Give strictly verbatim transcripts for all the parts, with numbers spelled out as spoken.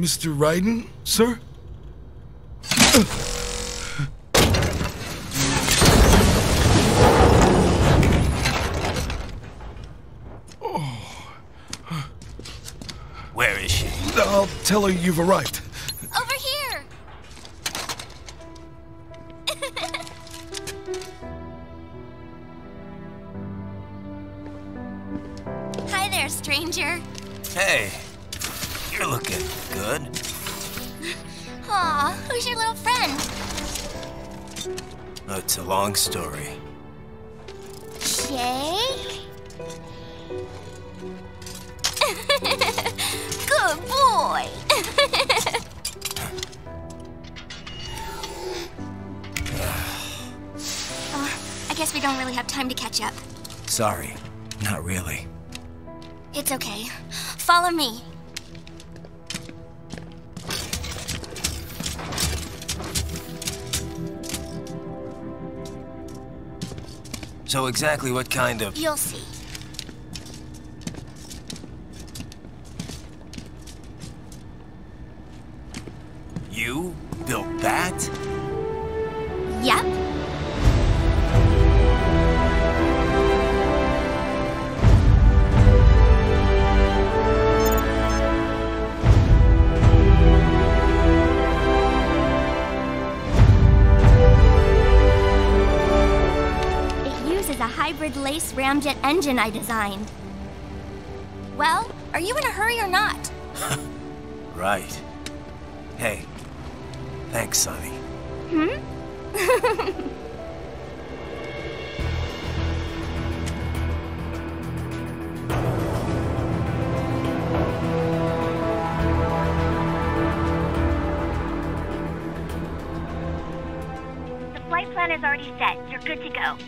Mister Raiden, sir? Where is she? I'll tell her you've arrived. Over here! Hi there, stranger. Hey, you're looking good. Aw, who's your little friend? Oh, it's a long story. Shake? Good boy! Oh, I guess we don't really have time to catch up. Sorry, not really. It's okay. Follow me. So exactly what kind of... You'll see. You built that? Yep. It uses a hybrid lace ramjet engine I designed. Well, are you in a hurry or not? Right. Hey. Thanks, Sonny. Hmm? The flight plan is already set. You're good to go.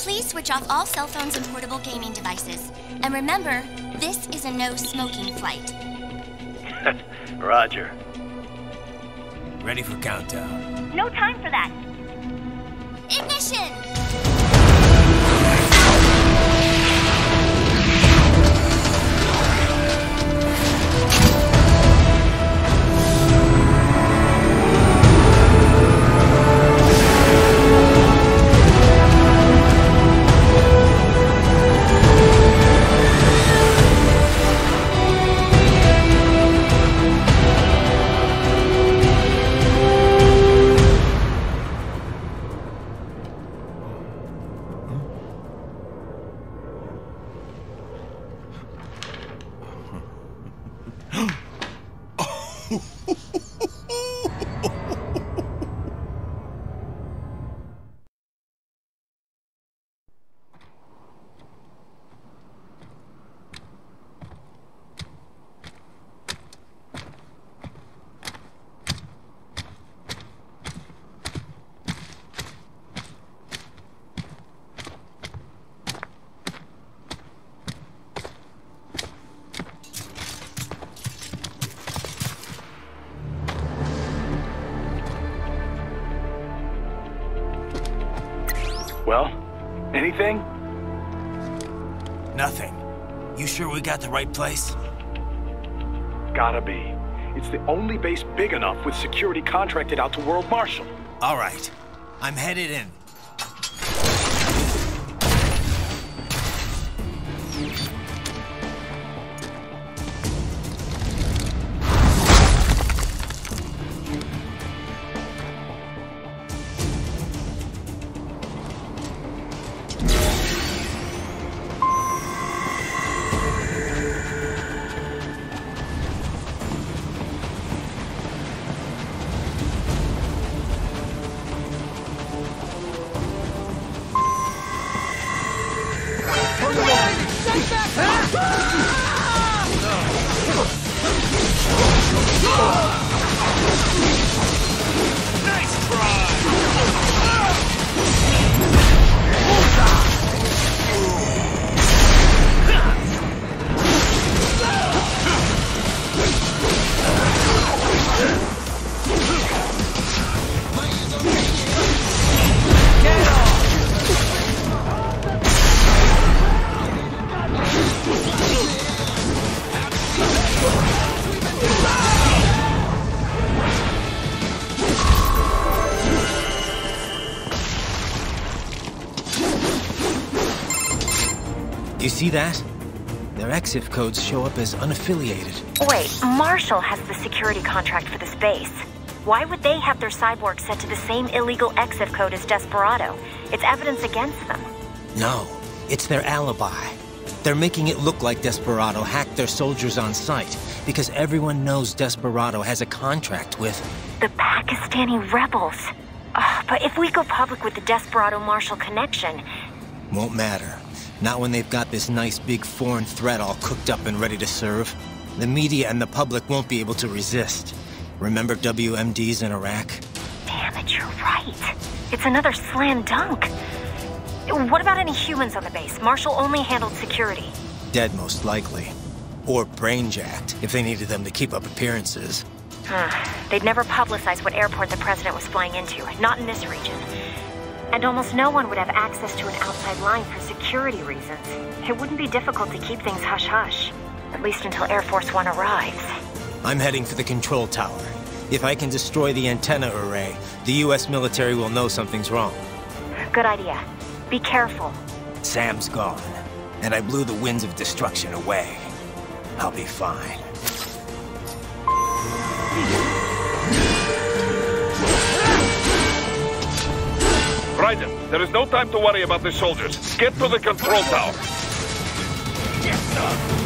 Please switch off all cell phones and portable gaming devices. And remember, this is a no-smoking flight. Roger. Ready for countdown. No time for that. Ignition! Nothing. You sure we got the right place? Gotta be. It's the only base big enough with security contracted out to World Marshal. All right. I'm headed in. Do you see that? Their E X I F codes show up as unaffiliated. Wait, Marshal has the security contract for this base. Why would they have their cyborg set to the same illegal E X I F code as Desperado? It's evidence against them. No, it's their alibi. They're making it look like Desperado hacked their soldiers on site, because everyone knows Desperado has a contract with... the Pakistani rebels. Oh, but if we go public with the Desperado-Marshal connection... Won't matter. Not when they've got this nice big foreign threat all cooked up and ready to serve. The media and the public won't be able to resist. Remember W M Ds in Iraq? Damn it, you're right. It's another slam dunk. What about any humans on the base? Marshal only handled security. Dead, most likely. Or brain-jacked, if they needed them to keep up appearances. Uh, they'd never publicize what airport the president was flying into, not in this region. And almost no one would have access to an outside line for security reasons. It wouldn't be difficult to keep things hush-hush, at least until Air Force One arrives. I'm heading for the control tower. If I can destroy the antenna array, the U S military will know something's wrong. Good idea. Be careful. Sam's gone, and I blew the winds of destruction away. I'll be fine. Raiden, there is no time to worry about the soldiers. Get to the control tower. Yes!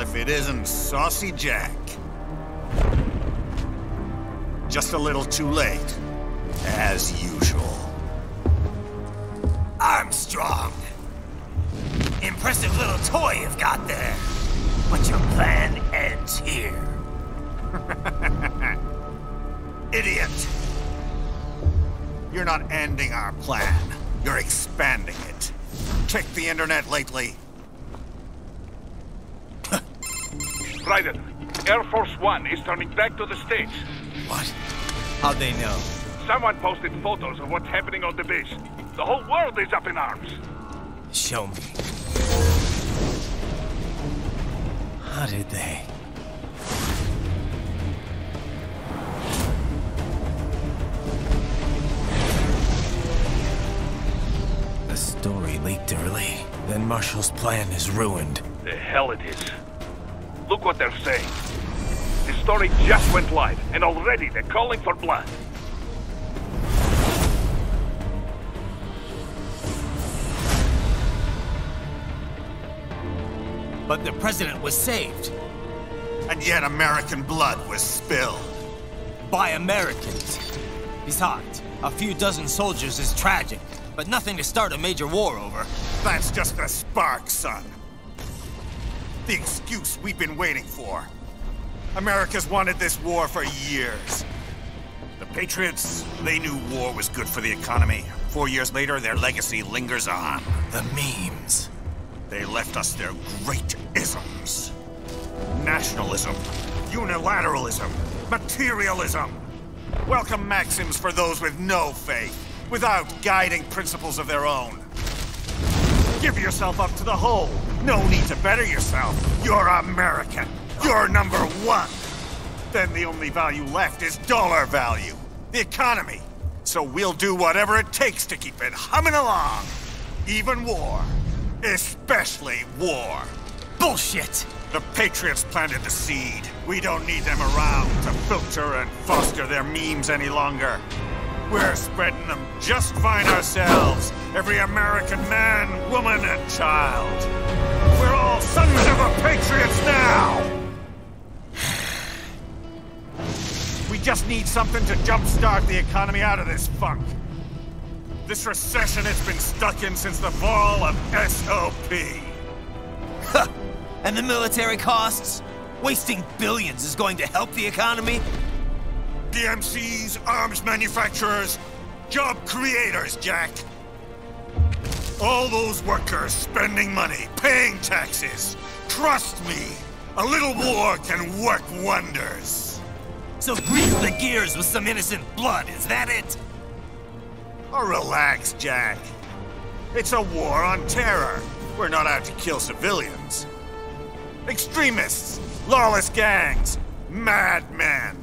if it isn't Saucy Jack. Just a little too late, as usual. Armstrong! Impressive little toy you've got there. But your plan ends here. Idiot! You're not ending our plan. You're expanding it. Check the internet lately. Raiden, Air Force One is turning back to the States. What? How'd they know? Someone posted photos of what's happening on the base. The whole world is up in arms. Show me. How did they? The story leaked early. Then Marshal's plan is ruined. The hell it is. Look what they're saying. The story just went live, and already they're calling for blood. But the president was saved. And yet American blood was spilled. By Americans. Besides, a few dozen soldiers is tragic, but nothing to start a major war over. That's just a spark, son. The excuse we've been waiting for. America's wanted this war for years. The Patriots, they knew war was good for the economy. Four years later, their legacy lingers on. The memes. They left us their great isms. Nationalism, unilateralism, materialism. Welcome maxims for those with no faith, without guiding principles of their own. Give yourself up to the whole. No need to better yourself. You're American. You're number one. Then the only value left is dollar value, the economy. So we'll do whatever it takes to keep it humming along. Even war. Especially war. Bullshit! The Patriots planted the seed. We don't need them around to filter and foster their memes any longer. We're spreading them just fine ourselves. Every American man, woman, and child. We're all sons of a Patriots now! We just need something to jumpstart the economy out of this funk. This recession it's been stuck in since the fall of S O P. Huh. And the military costs? Wasting billions is going to help the economy? D M Cs, arms manufacturers, job creators, Jack. All those workers spending money, paying taxes. Trust me, a little war can work wonders. So grease the gears with some innocent blood, is that it? Oh, relax, Jack. It's a war on terror. We're not out to kill civilians. Extremists, lawless gangs, madmen.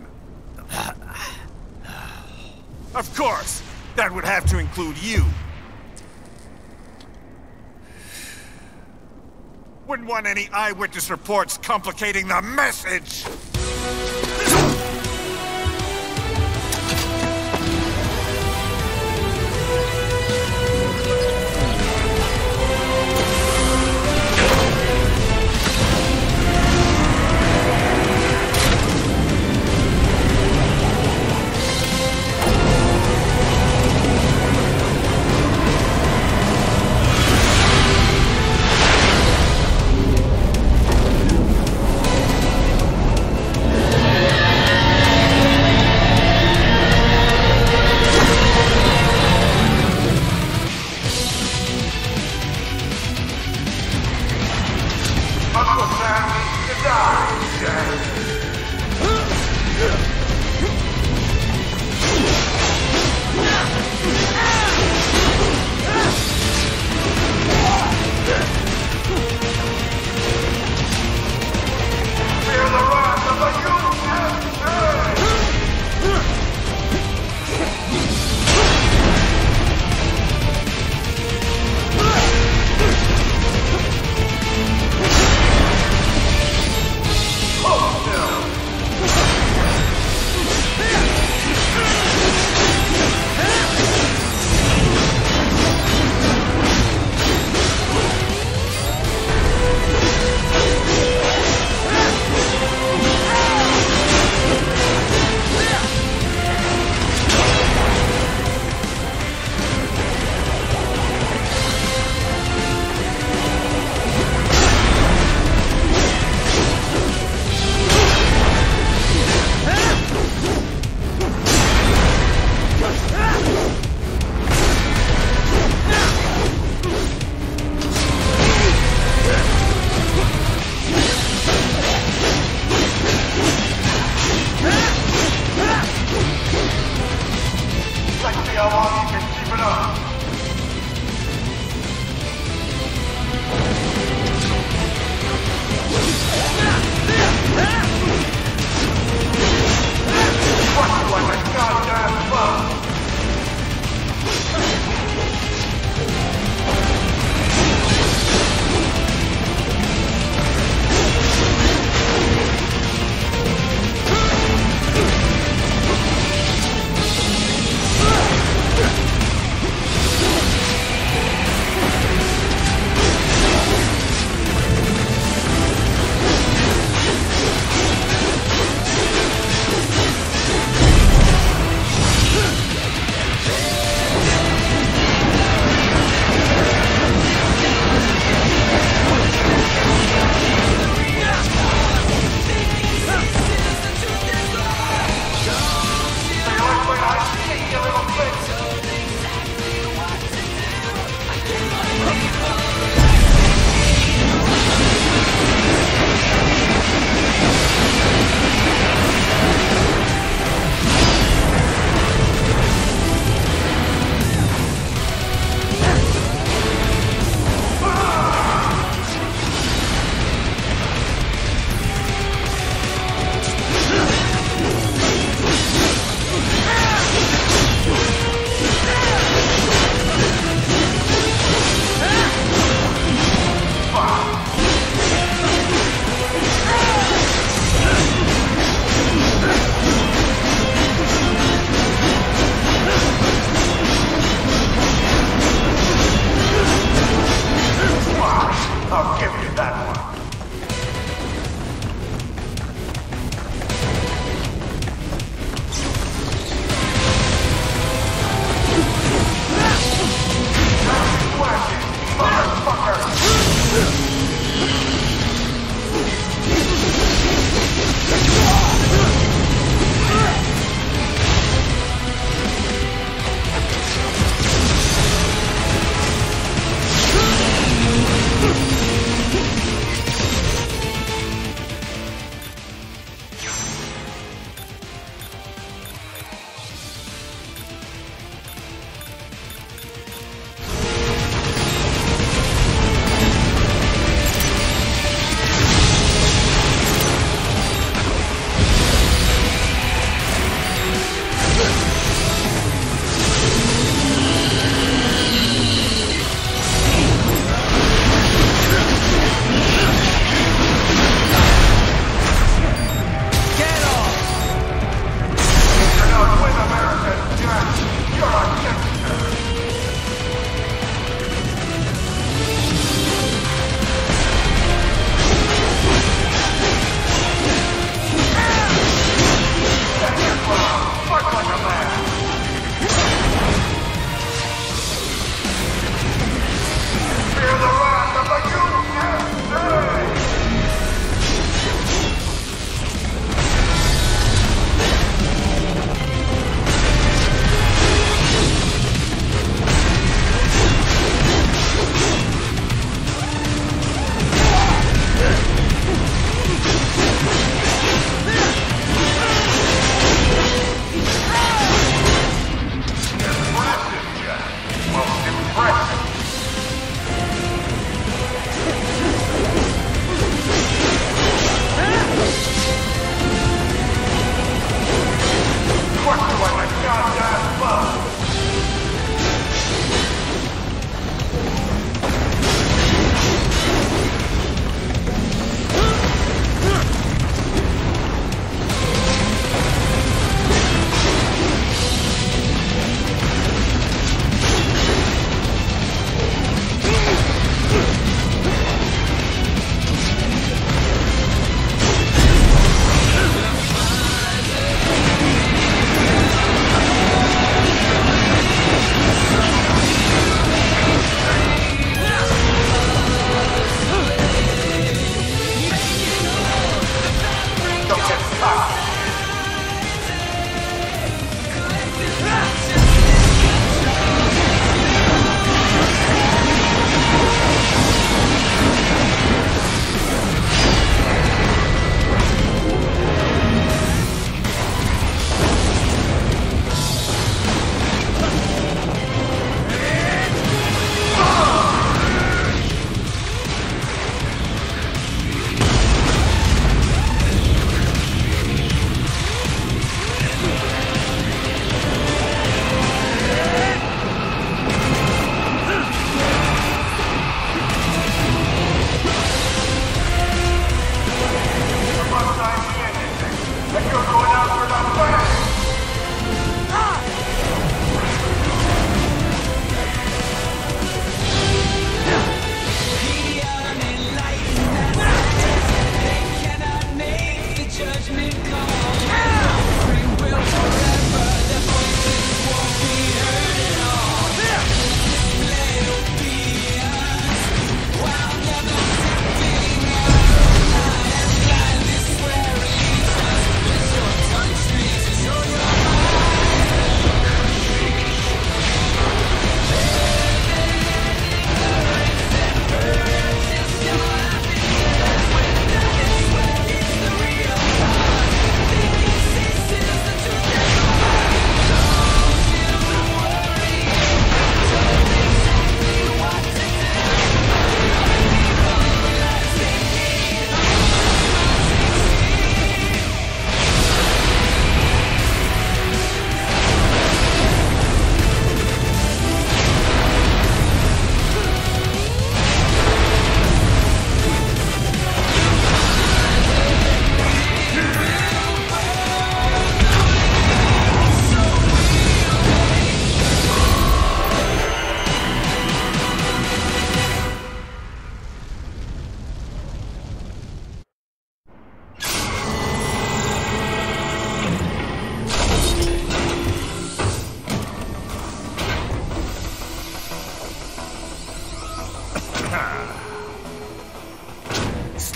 Of course, that would have to include you. Wouldn't want any eyewitness reports complicating the message. I'll give you that one. Get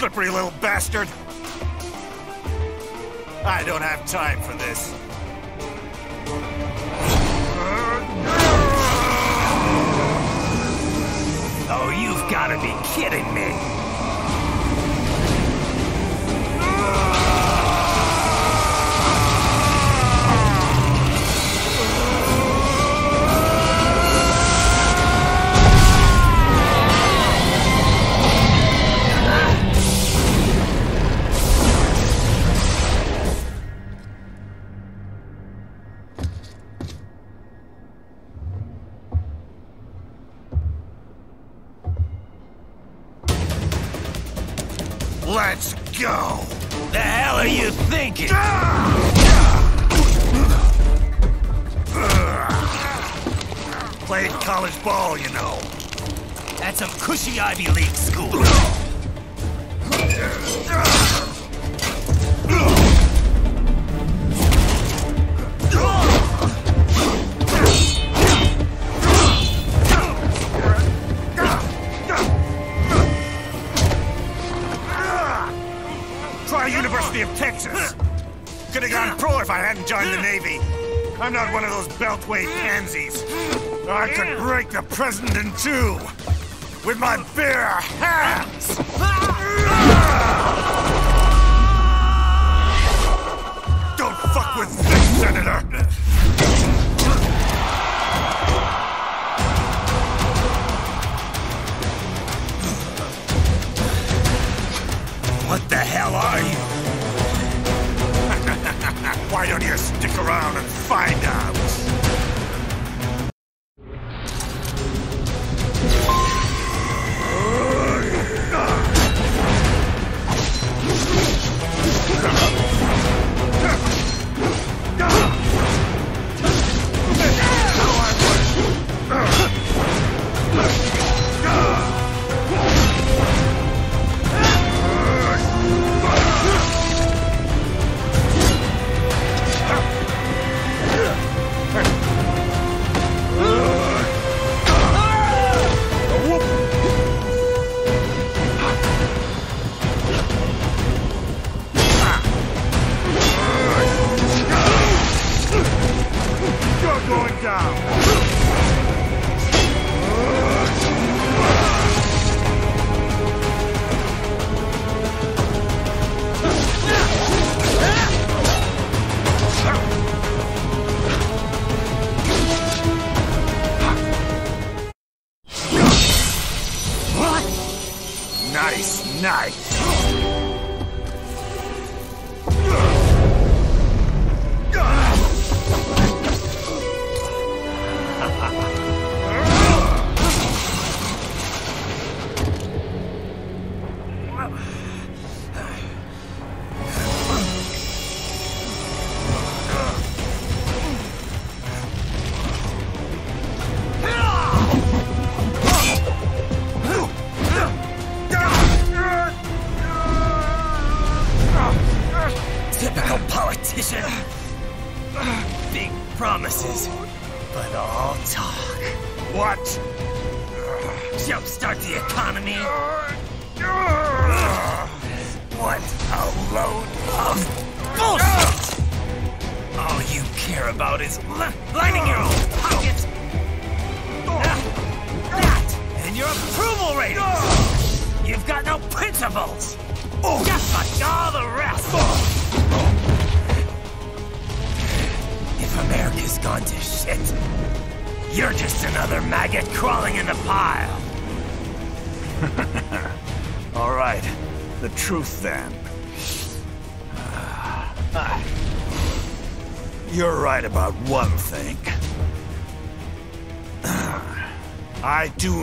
slippery little bastard! I don't have time for this. Oh, you've got to be kidding me! Let's go! The hell are you thinking? Played college ball, you know. At some cushy Ivy League school. Of Texas. Could have gone pro if I hadn't joined the Navy. I'm not one of those beltway pansies. I could break the president in two with my bare hands. Don't fuck with this, Senator. What the hell are you? Why don't you stick around and find out?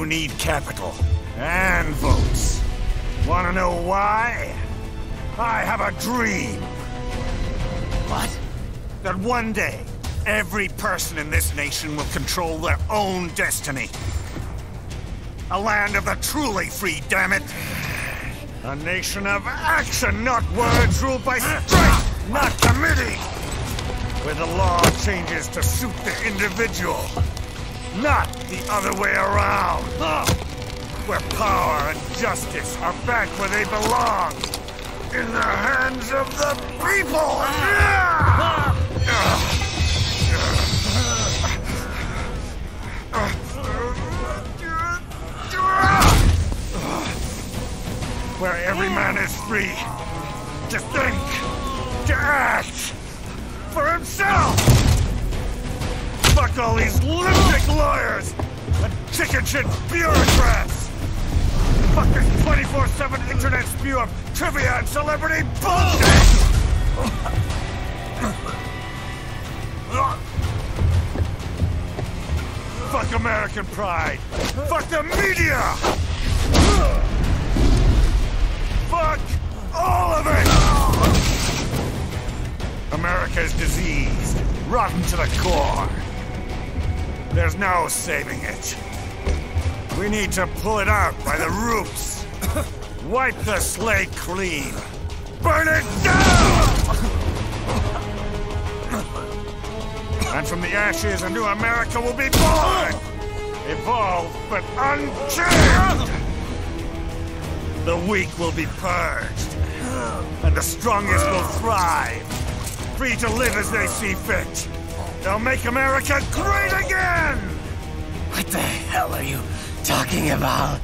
Need capital and votes. Want to know why? I have a dream. What? That one day, every person in this nation will control their own destiny. A land of the truly free, damn it. A nation of action, not words, ruled by strength, not committee. Where the law changes to suit the individual. Not the other way around! where power and justice are back where they belong. In the hands of the people! Where every man is free to think, to act for himself! Fuck all these lunatic lawyers and chicken shit bureaucrats! Fuck this twenty-four seven internet spew of trivia and celebrity bullshit! Fuck American pride! Fuck the media! Fuck all of it! America's diseased, rotten to the core. There's no saving it. We need to pull it out by the roots. Wipe the slate clean. Burn it down! And from the ashes, a new America will be born! Evolved, but unchanged! The weak will be purged, and the strongest will thrive, free to live as they see fit. They'll make America great again! What the hell are you talking about?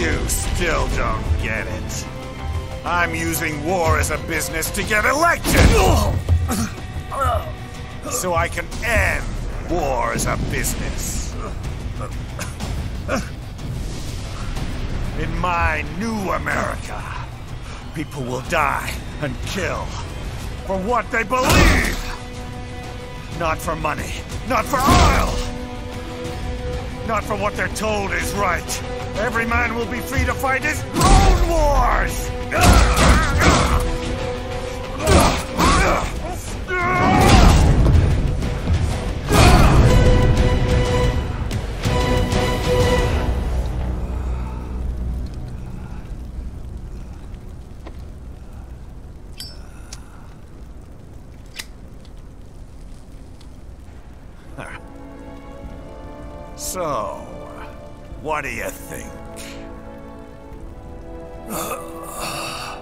You still don't get it. I'm using war as a business to get elected! So I can end war as a business. In my new America, people will die and kill for what they believe! Not for money, not for oil! Not for what they're told is right. Every man will be free to fight his own wars! So, what do you think? How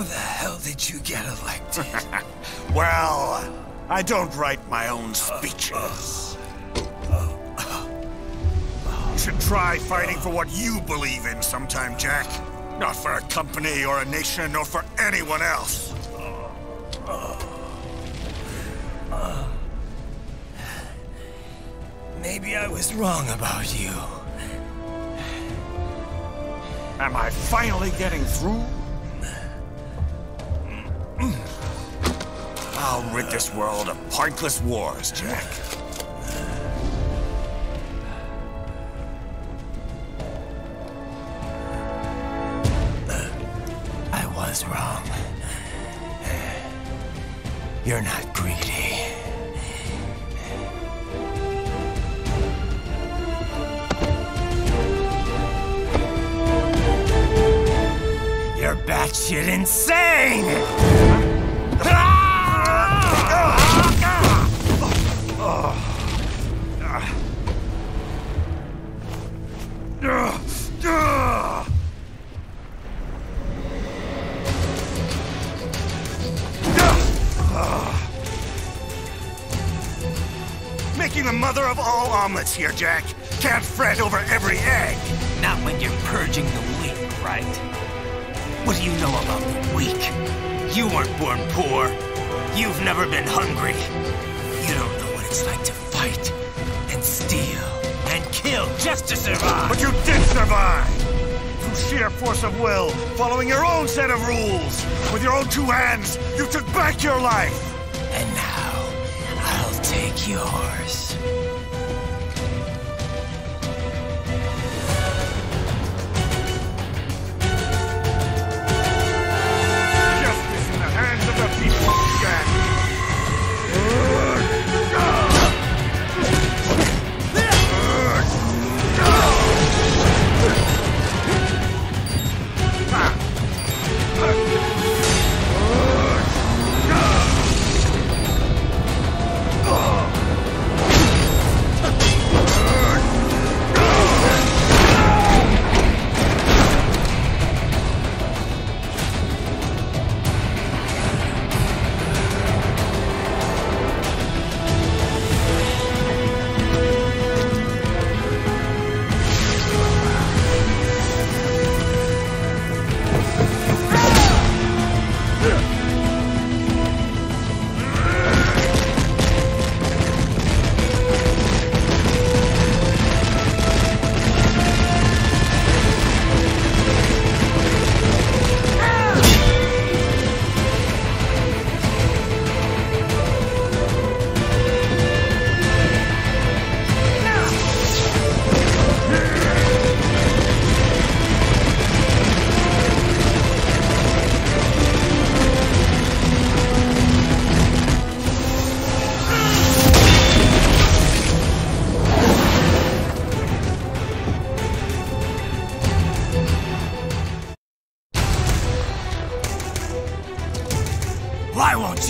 the hell did you get elected? Well, I don't write my own speeches. You should try fighting for what you believe in sometime, Jack. Not for a company or a nation or for anyone else. Maybe I was wrong about you. Am I finally getting through? I'll rid this world of pointless wars, Jack. I was wrong. You're not greedy. You're batshit insane! Making the mother of all omelets here, Jack. Can't fret over every egg. Not when you're purging the weak, right? What do you know about the weak? You weren't born poor. You've never been hungry. You don't know what it's like to fight, and steal, and kill just to survive. But you did survive! Through sheer force of will, following your own set of rules. With your own two hands, you took back your life. And now, I'll take yours.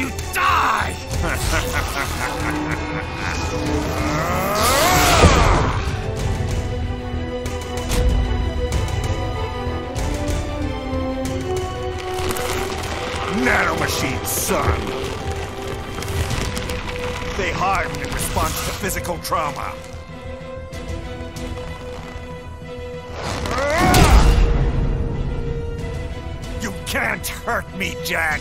you die! Nanomachine, son! They hardened in response to physical trauma. You can't hurt me, Jack!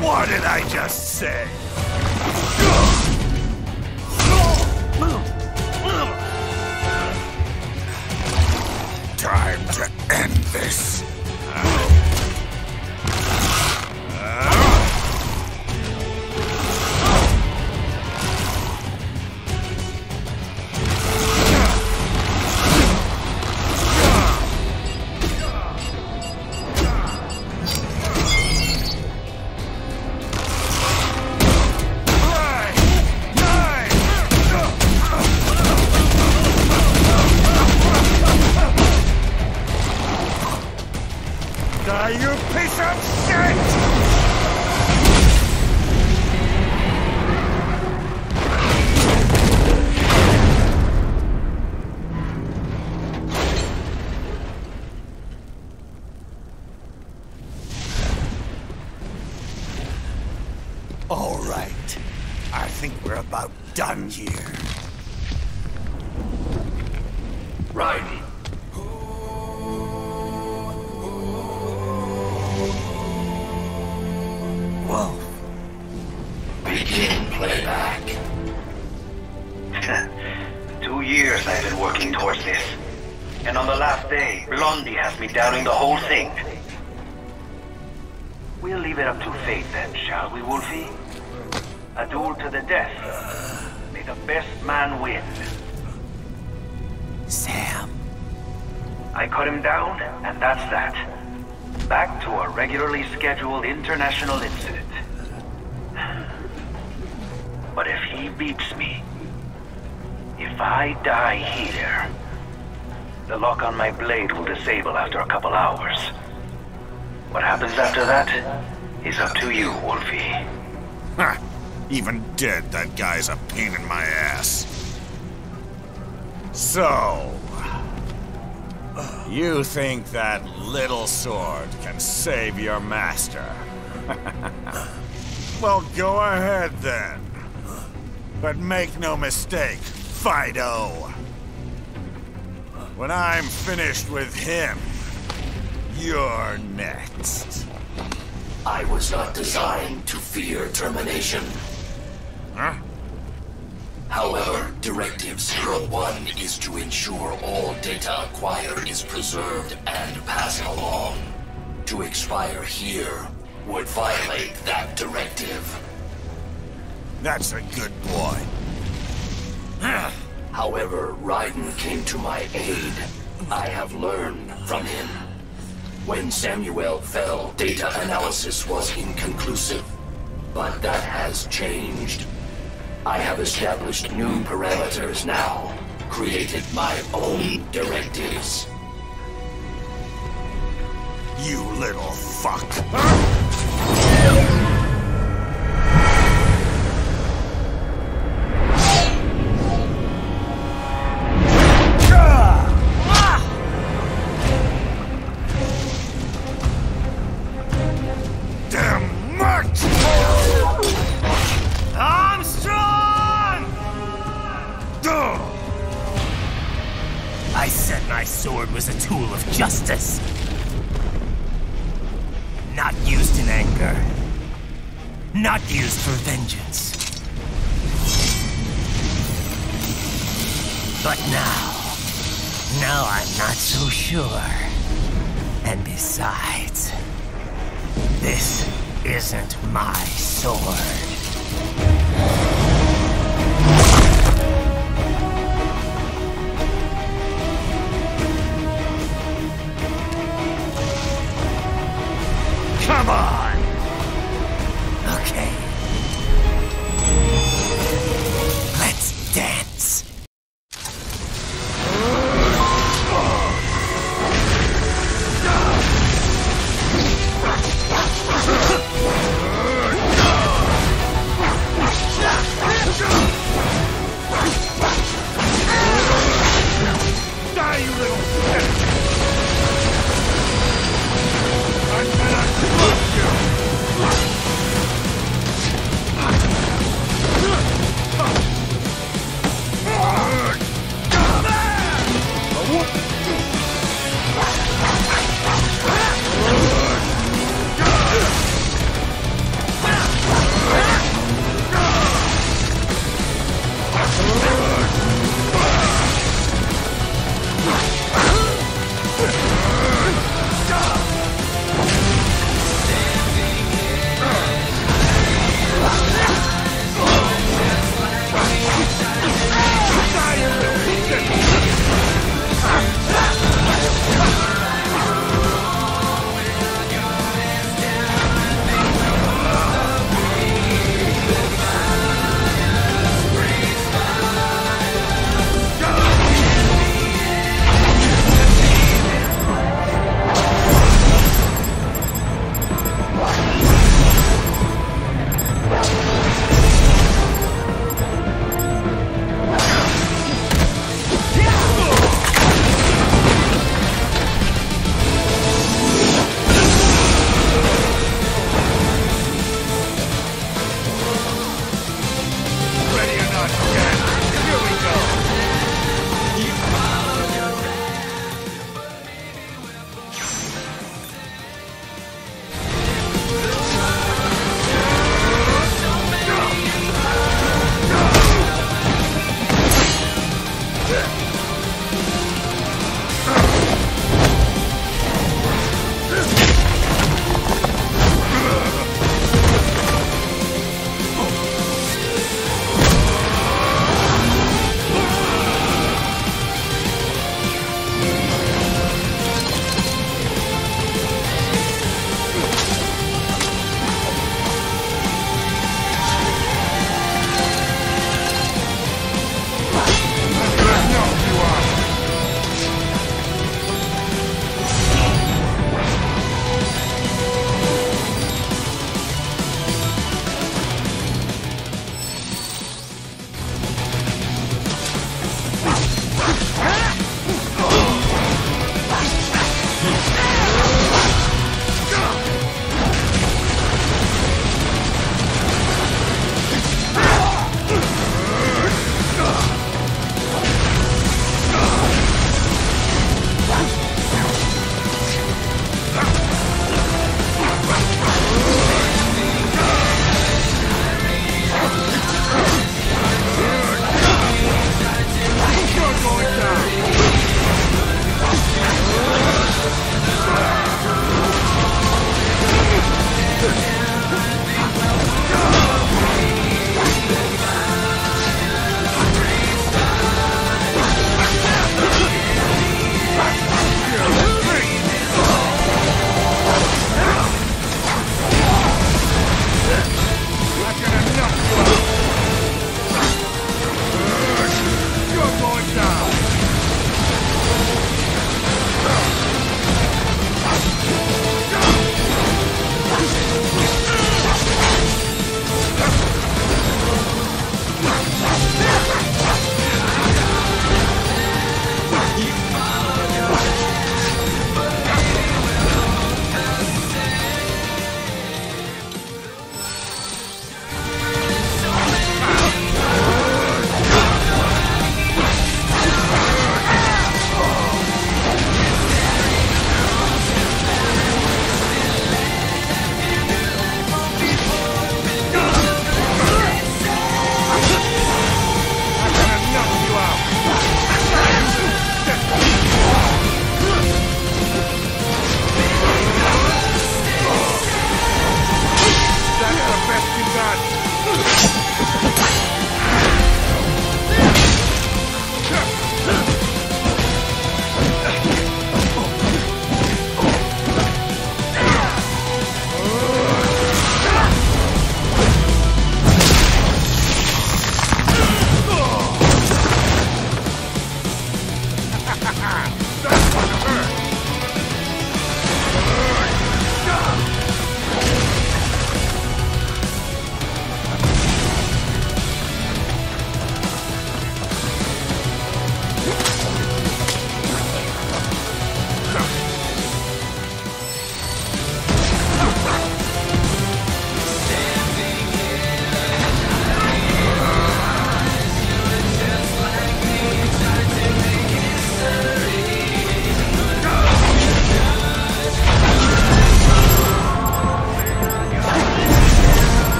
What did I just say? Time to end this. Doubting the whole thing. We'll leave it up to fate then, shall we, Wolfie? A duel to the death. May the best man win. Sam. I cut him down, and that's that. Back to our regularly scheduled international incident. But if he beats me, if I die here, the lock on my blade will disable after a couple hours. What happens after that is up to you, Wolfie. Ha! Even dead, that guy's a pain in my ass. So... you think that little sword can save your master? Well, go ahead then. But make no mistake, Fido. When I'm finished with him, you're next. I was not designed to fear termination. Huh? However, Directive zero one is to ensure all data acquired is preserved and passed along. To expire here would violate that directive. That's a good boy. Huh? However, Raiden came to my aid. I have learned from him. When Samuel fell, data analysis was inconclusive. But that has changed. I have established new parameters now. Created my own directives. You little fuck. Huh? Justice. Not used in anger. Not used for vengeance. But now, now I'm not so sure. And besides, this isn't my sword. Come on! Okay. Let's dance!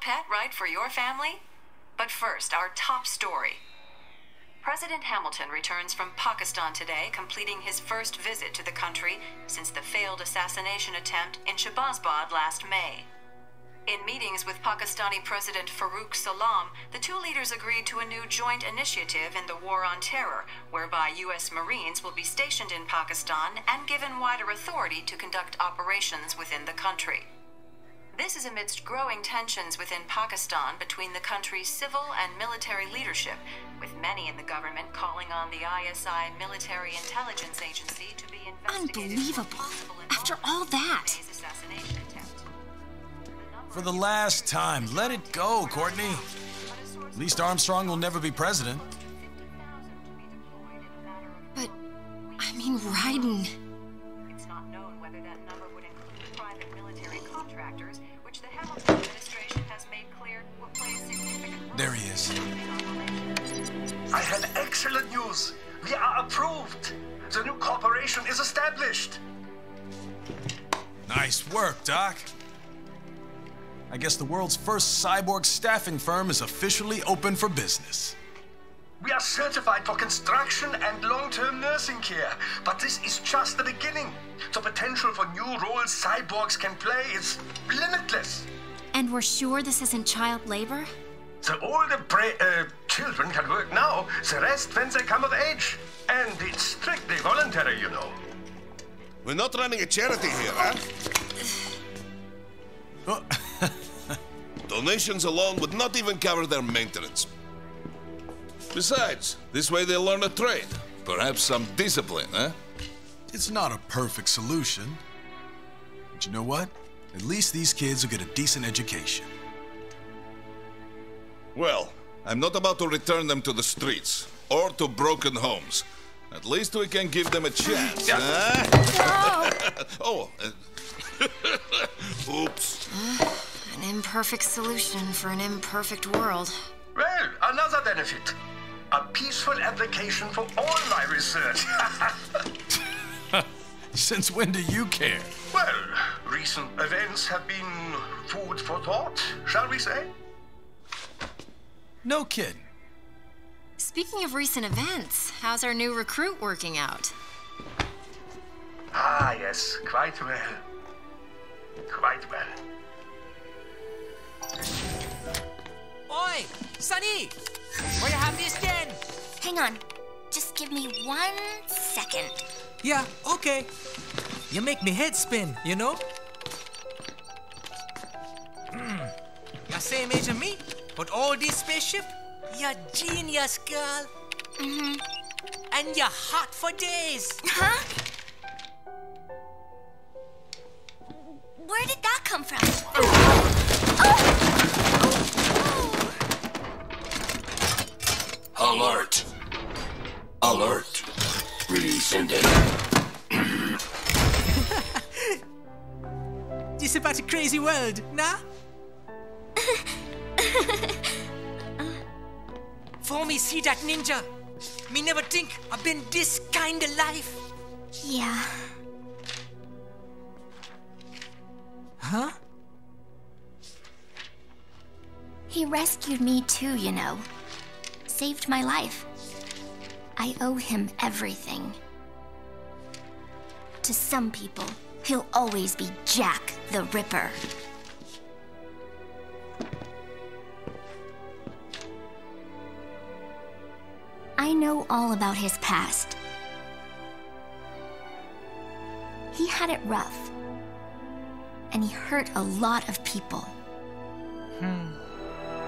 Pet ride for your family? But first, our top story. President Hamilton returns from Pakistan today, completing his first visit to the country since the failed assassination attempt in Shabazzbad last May. In meetings with Pakistani President Farooq Salam, the two leaders agreed to a new joint initiative in the War on Terror, whereby U S Marines will be stationed in Pakistan and given wider authority to conduct operations within the country. This is amidst growing tensions within Pakistan between the country's civil and military leadership, with many in the government calling on the I S I military intelligence agency to be investigated. Unbelievable. After all that. For the last time, let it go, Courtney. At least Armstrong will never be president. But, I mean, Raiden. There he is. I have excellent news. We are approved. The new corporation is established. Nice work, Doc. I guess the world's first cyborg staffing firm is officially open for business. We are certified for construction and long-term nursing care, but this is just the beginning. The potential for new roles cyborgs can play is limitless. And we're sure this isn't child labor? So all the pre uh, children can work now, the rest when they come of age. And it's strictly voluntary, you know. We're not running a charity here, huh? Donations alone would not even cover their maintenance. Besides, this way they'll learn a trade. Perhaps some discipline, eh? It's not a perfect solution. But you know what? At least these kids will get a decent education. Well, I'm not about to return them to the streets or to broken homes. At least we can give them a chance, huh? Oh. Oops. An imperfect solution for an imperfect world. Well, another benefit. A peaceful application for all my research. Since when do you care? Well, recent events have been food for thought, shall we say? No kidding. Speaking of recent events, how's our new recruit working out? Ah, yes, quite well. Quite well. Oi, Sunny! Where you have this then? Hang on. Just give me one second. Yeah, okay. You make me head spin, you know? Mm. You're same age as me, but all this spaceship? You're genius, girl. Mm-hmm. And you're hot for days. Huh? Where did that come from? Oh. Oh. Oh. Alert. Alert. Release ended. This is about a crazy world, nah? For me, see that ninja. Me never think I've been this kind of life. Yeah. Huh? He rescued me too, you know. Saved my life. I owe him everything. To some people, he'll always be Jack the Ripper. I know all about his past. He had it rough. And he hurt a lot of people. Hmm.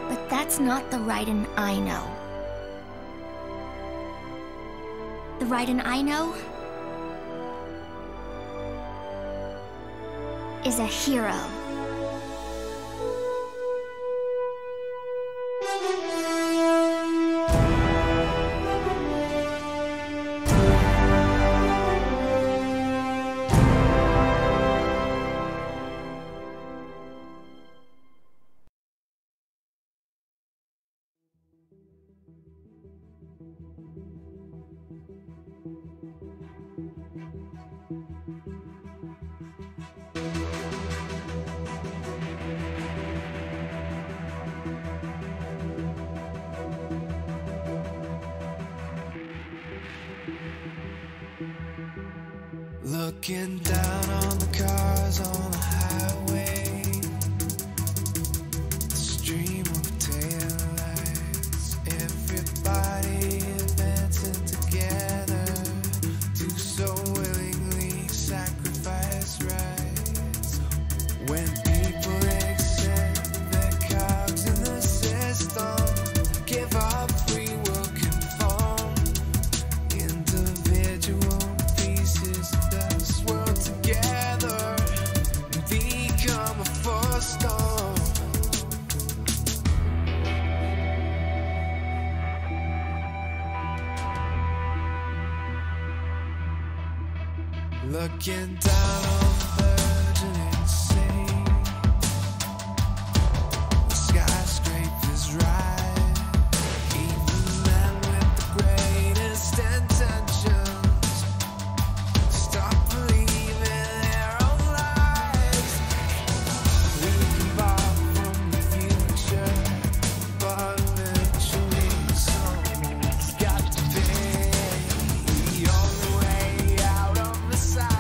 But that's not the Raiden I know. The Raiden I know is a hero. Looking down on the cars on the highway, the stream of taillights, everybody advancing together to so willingly sacrifice rights. When people accept their cogs in the system, give up, we will conform, individual pieces. Looking down on the burgeoning city, the skyscrapers rise, even men with the greatest intentions stop believing their own lives. We keep off from the future, but eventually someone's got to pay. The only way out of the cycle.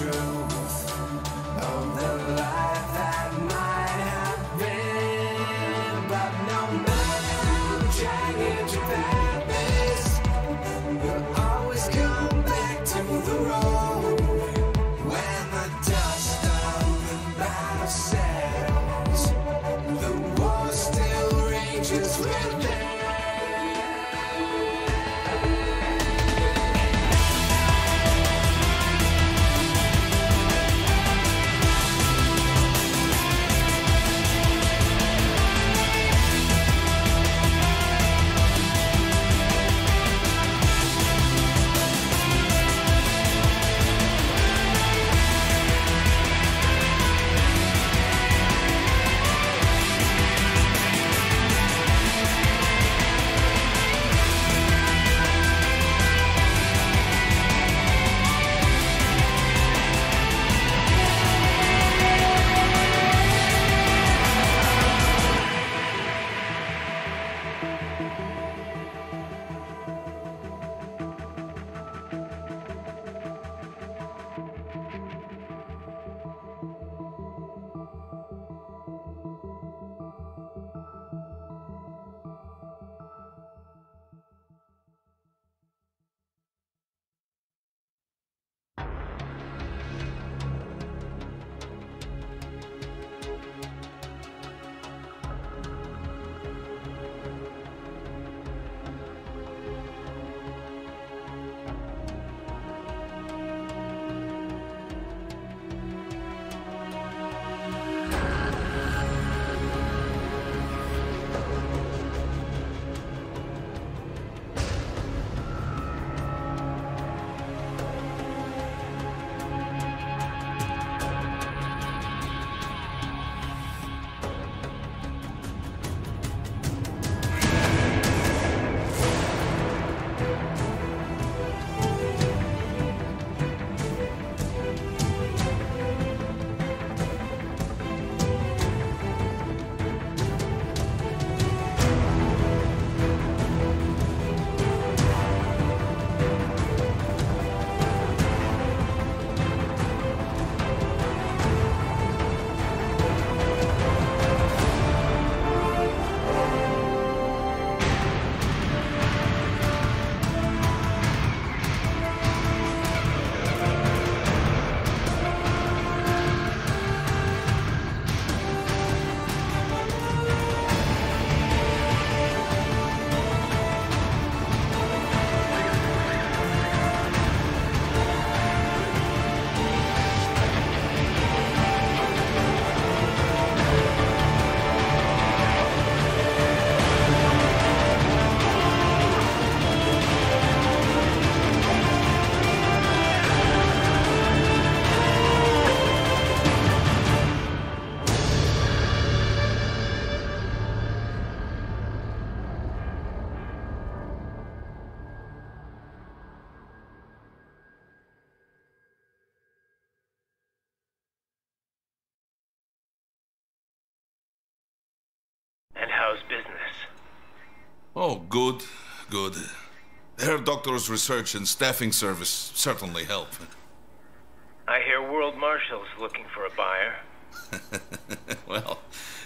truth of the life that might have been, but no matter dragging to that place, you'll always come back to the road when the dust of the battle settles. The war still rages within. Oh, good, good. Their doctor's research and staffing service certainly help. I hear World Marshal's looking for a buyer. Well,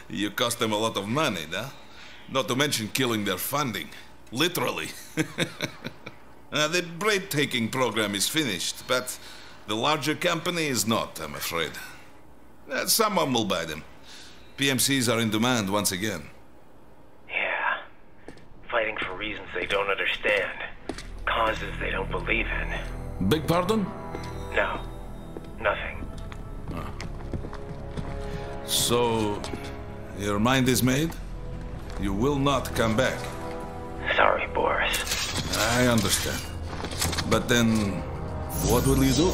you cost them a lot of money, nah? Not to mention killing their funding. Literally. Now, the bread-taking program is finished, but the larger company is not, I'm afraid. Uh, someone will buy them. P M Cs are in demand once again. Fighting for reasons they don't understand. Causes they don't believe in. Big pardon? No. Nothing. Oh. So, your mind is made? You will not come back. Sorry, Boris. I understand. But then, what will you do?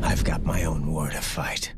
I've got my own war to fight.